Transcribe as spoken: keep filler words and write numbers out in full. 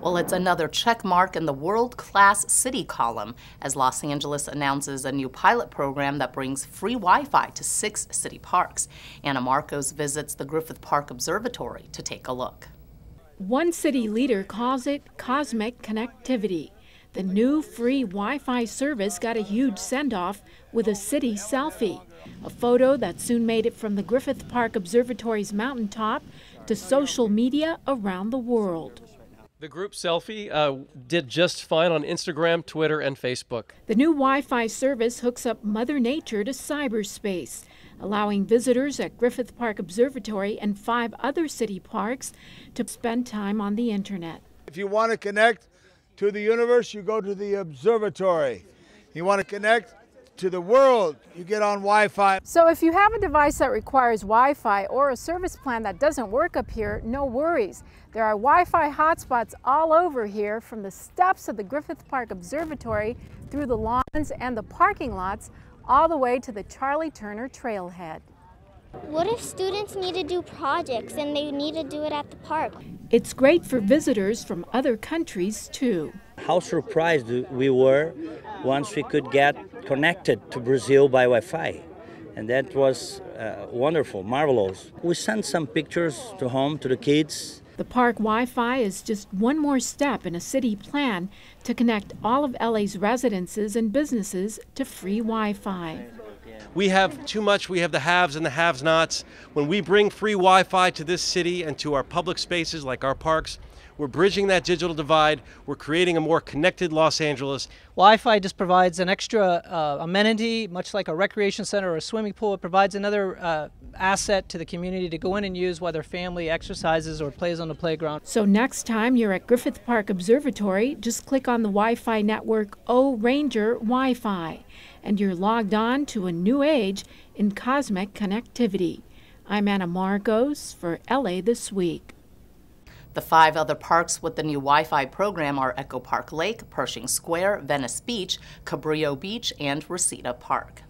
Well, it's another check mark in the world-class city column as Los Angeles announces a new pilot program that brings free Wi-Fi to six city parks. Anna Margos visits the Griffith Park Observatory to take a look. One city leader calls it cosmic connectivity. The new free Wi-Fi service got a huge send-off with a city selfie, a photo that soon made it from the Griffith Park Observatory's mountaintop to social media around the world. The group selfie uh, did just fine on Instagram, Twitter, and Facebook. The new Wi-Fi service hooks up Mother Nature to cyberspace, allowing visitors at Griffith Park Observatory and five other city parks to spend time on the internet. If you want to connect to the universe, you go to the observatory. You want to connect to the world, you get on Wi-Fi. So if you have a device that requires Wi-Fi or a service plan that doesn't work up here, no worries. There are Wi-Fi hotspots all over here, from the steps of the Griffith Park Observatory through the lawns and the parking lots, all the way to the Charlie Turner Trailhead. What if students need to do projects and they need to do it at the park? It's great for visitors from other countries too. How surprised we were once we could get connected to Brazil by Wi-Fi. And that was uh, wonderful, marvelous. We sent some pictures to home to the kids. The park Wi-Fi is just one more step in a city plan to connect all of L A's residences and businesses to free Wi-Fi. We have too much. We have the haves and the have-nots. When we bring free Wi-Fi to this city and to our public spaces like our parks, we're bridging that digital divide. We're creating a more connected Los Angeles. Wi-Fi just provides an extra uh, amenity, much like a recreation center or a swimming pool. It provides another uh, asset to the community to go in and use, whether family exercises or plays on the playground. So next time you're at Griffith Park Observatory, just click on the Wi-Fi network O Ranger Wi-Fi, and you're logged on to a new age in cosmic connectivity. I'm Anna Margos for L A This Week. The five other parks with the new Wi-Fi program are Echo Park Lake, Pershing Square, Venice Beach, Cabrillo Beach, and Reseda Park.